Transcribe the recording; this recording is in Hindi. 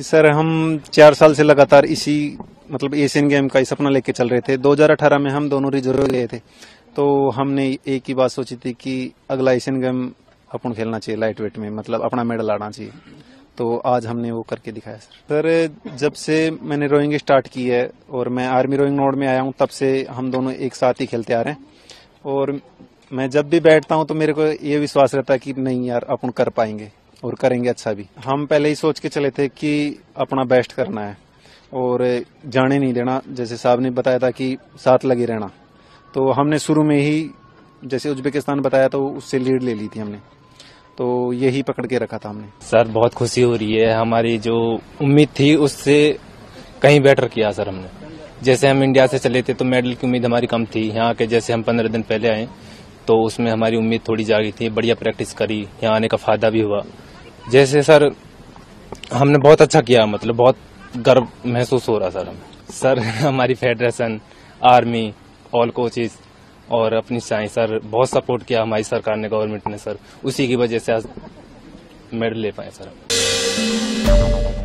कि सर हम 4 साल से लगातार इसी मतलब एशियन गेम का ही सपना लेके चल रहे थे। 2018 में हम दोनों रिजर्व गए थे, तो हमने एक ही बात सोची थी कि अगला एशियन गेम अपन खेलना चाहिए लाइट वेट में, मतलब अपना मेडल लाना चाहिए। तो आज हमने वो करके दिखाया। सर जब से मैंने रोइंग स्टार्ट की है और मैं आर्मी रोइंग नोड में आया हूँ, तब से हम दोनों एक साथ ही खेलते आ रहे हैं। और मैं जब भी बैठता हूँ तो मेरे को ये विश्वास रहता है कि नहीं यार, अपन कर पाएंगे और करेंगे अच्छा भी। हम पहले ही सोच के चले थे कि अपना बेस्ट करना है और जाने नहीं देना। जैसे साहब ने बताया था कि साथ लगे रहना, तो हमने शुरू में ही जैसे उज्बेकिस्तान बताया तो उससे लीड ले ली थी हमने, तो यही पकड़ के रखा था हमने। सर बहुत खुशी हो रही है, हमारी जो उम्मीद थी उससे कहीं बेटर किया सर हमने। जैसे हम इंडिया से चले थे तो मेडल की उम्मीद हमारी कम थी, यहाँ के जैसे हम 15 दिन पहले आए तो उसमें हमारी उम्मीद थोड़ी जागी थी। बढ़िया प्रैक्टिस करी, यहाँ आने का फायदा भी हुआ। जैसे सर हमने बहुत अच्छा किया, मतलब बहुत गर्व महसूस हो रहा सर हमें। सर हमारी फेडरेशन, आर्मी, ऑल कोचेज और अपनी साइंस सर बहुत सपोर्ट किया हमारी सरकार ने, गवर्नमेंट ने सर। उसी की वजह से आज मेडल ले पाए सर।